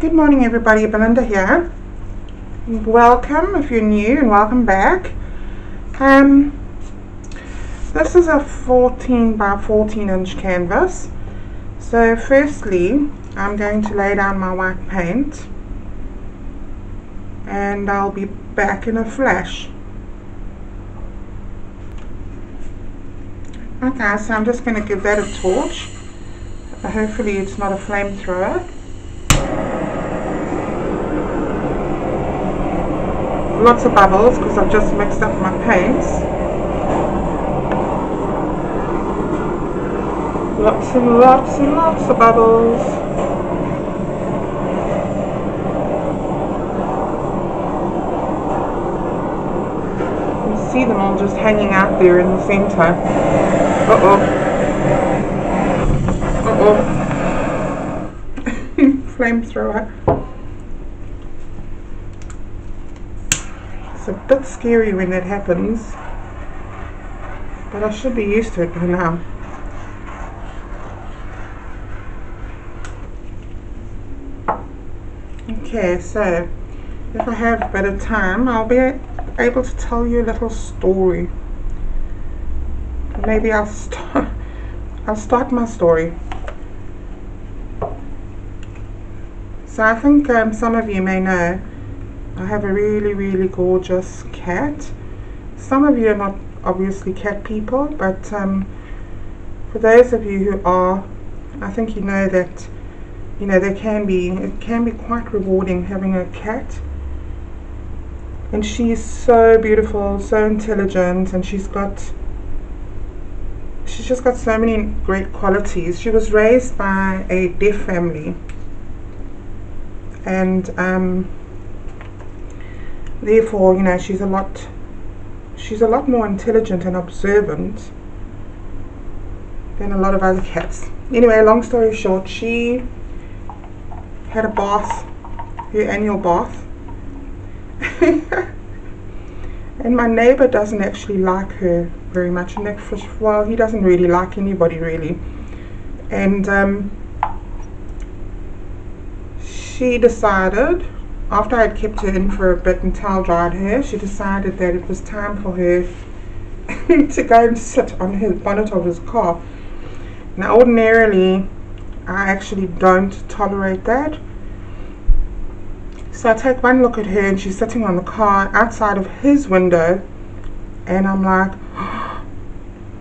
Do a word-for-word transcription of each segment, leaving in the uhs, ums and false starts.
Good morning everybody, Belinda here. Welcome if you're new, and welcome back. Um, this is a fourteen by fourteen inch canvas. So firstly, I'm going to lay down my white paint and I'll be back in a flash. Okay, so I'm just going to give that a torch. Hopefully it's not a flamethrower. Lots of bubbles because I've just mixed up my paints. Lots and lots and lots of bubbles. You can see them all just hanging out there in the center. Uh-oh. Uh-oh. Flamethrower. It's a bit scary when that happens, but I should be used to it by now. Okay, so if I have a bit of time, I'll be able to tell you a little story. Maybe I'll start. I'll start my story. So I think um, some of you may know. I have a really really gorgeous cat. Some of you are not obviously cat people, but um, for those of you who are, I think you know that you know they can be it can be quite rewarding having a cat. And she's so beautiful, so intelligent, and she's got she's just got so many great qualities. She was raised by a deaf family, and um, therefore, you know, she's a lot she's a lot more intelligent and observant than a lot of other cats. Anyway, long story short, she had a bath, her annual bath. And my neighbor doesn't actually like her very much, and that fish, well, he doesn't really like anybody really. And um, she decided, after I had kept her in for a bit and towel dried her, she decided that it was time for her to go and sit on his bonnet of his car. Now ordinarily, I actually don't tolerate that. So I take one look at her and she's sitting on the car outside of his window, and I'm like, oh,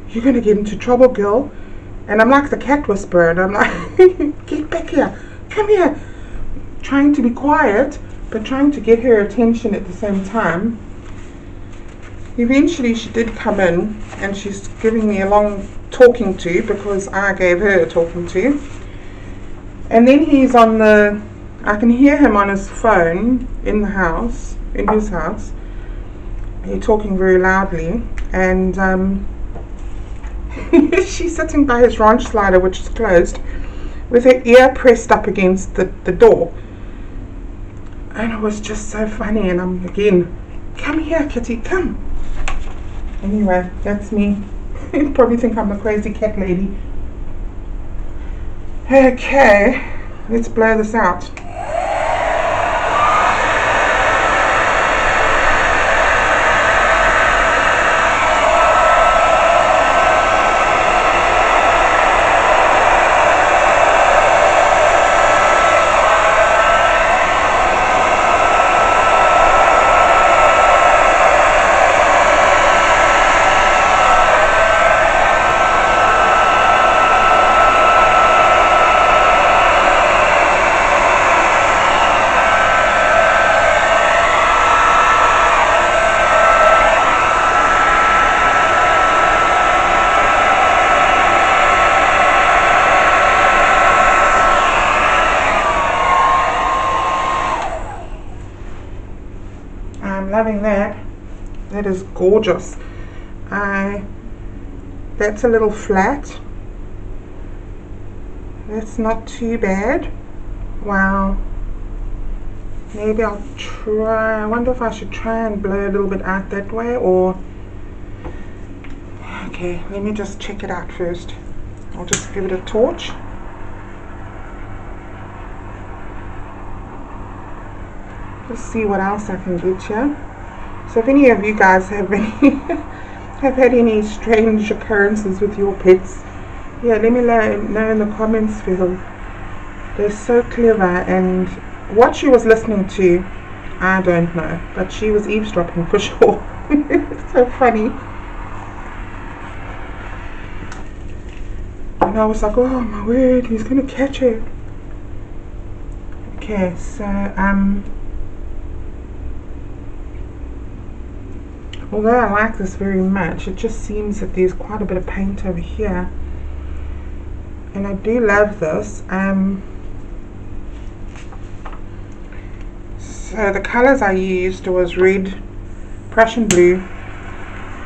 you're going to get into trouble, girl. And I'm like the cat whisperer, and I'm like, get back here, come here. Trying to be quiet, but trying to get her attention at the same time. Eventually she did come in, and she's giving me a long talking to because I gave her a talking to. And then he's on the, I can hear him on his phone in the house, in his house. He's talking very loudly, and um, she's sitting by his ranch slider, which is closed, with her ear pressed up against the, the door. And it was just so funny, and I'm again, come here kitty, come. Anyway, that's me. You probably think I'm a crazy cat lady. Okay, let's blow this out. Loving that. That is gorgeous. I that's a little flat. That's not too bad. Wow. Maybe I'll try. I wonder if I should try and blow a little bit out that way, or okay, let me just check it out first. I'll just give it a torch. Let's see what else I can get you. So if any of you guys have any have had any strange occurrences with your pets, yeah, let me know in the comments below. They're so clever, and what she was listening to, I don't know, but she was eavesdropping for sure. It's so funny. And I was like, oh my word, he's gonna catch her. Okay, so um although I like this very much, it just seems that there's quite a bit of paint over here, and I do love this. Um so the colors I used was red, Prussian blue,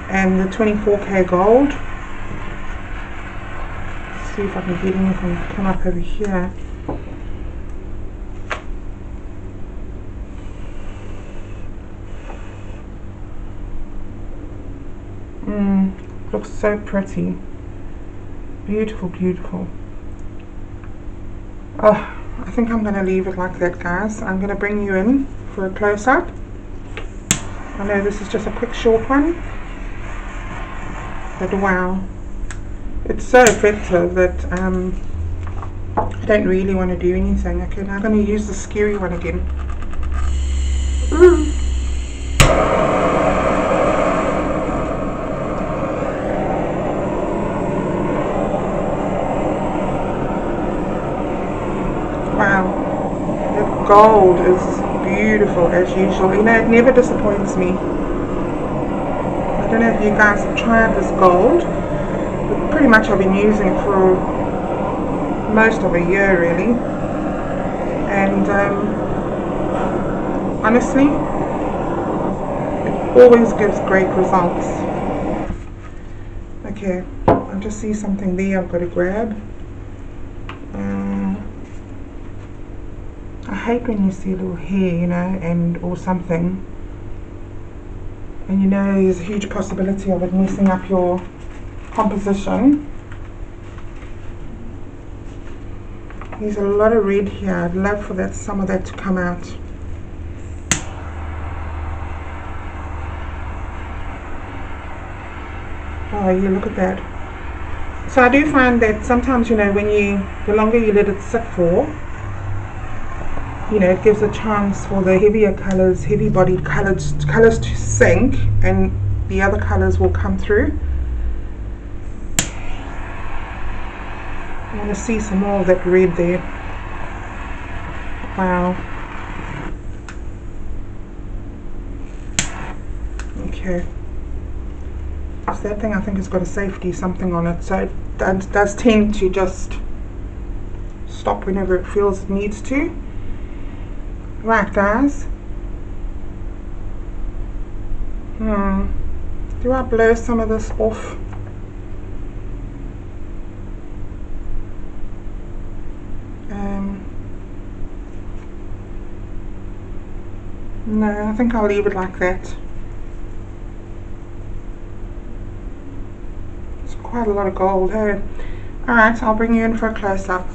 and the twenty-four K gold. Let's see if I can get anything to come up over here. Mm, looks so pretty. Beautiful, beautiful. Oh, I think I'm going to leave it like that, guys. I'm going to bring you in for a close-up. I know this is just a quick short one, but wow, it's so effective that um, I don't really want to do anything. Okay, now I'm going to use the scary one again. Mm. Gold is beautiful as usual. You know, it never disappoints me. I don't know if you guys have tried this gold, but pretty much I've been using it for most of a year really, and um, honestly, it always gives great results. Okay, I just see something there I've got to grab. I hate when you see a little hair, you know, and or something, and you know there's a huge possibility of it messing up your composition. There's a lot of red here. I'd love for that, some of that to come out. Oh yeah, look at that. So I do find that sometimes, you know, when you, the longer you let it sit for, you know, it gives a chance for the heavier colors, heavy bodied colors colors to sink, and the other colors will come through. I want to see some more of that red there. Wow. Okay, so that thing, I think it's got a safety something on it, so it does, does tend to just stop whenever it feels it needs to. Right, guys. Hmm. Do I blur some of this off? Um. No, I think I'll leave it like that. It's quite a lot of gold, hey? All right, I'll bring you in for a close-up.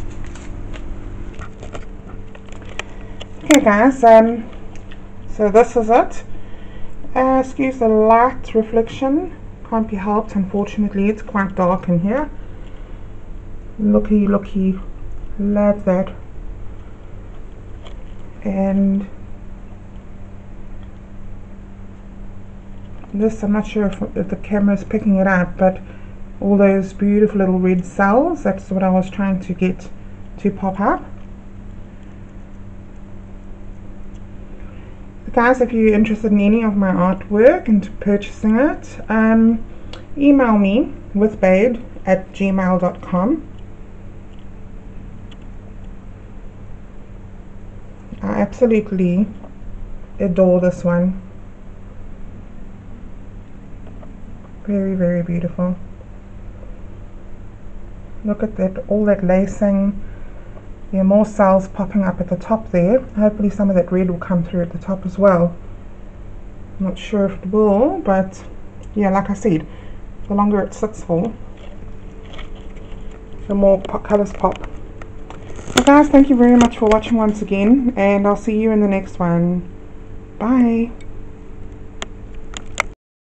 Okay guys, um, so this is it. Uh, excuse the light reflection, can't be helped unfortunately, it's quite dark in here. Looky, looky, love that. And this, I'm not sure if, if the camera is picking it up, but all those beautiful little red cells, that's what I was trying to get to pop up. Guys, if you're interested in any of my artwork and purchasing it, um, email me withbade at gmail dot com. I absolutely adore this one. Very, very beautiful. Look at that, all that lacing. There are more cells popping up at the top there. Hopefully some of that red will come through at the top as well. I'm not sure if it will, but yeah, like I said, the longer it sits for, the more colors pop. So guys, thank you very much for watching once again, and I'll see you in the next one. Bye.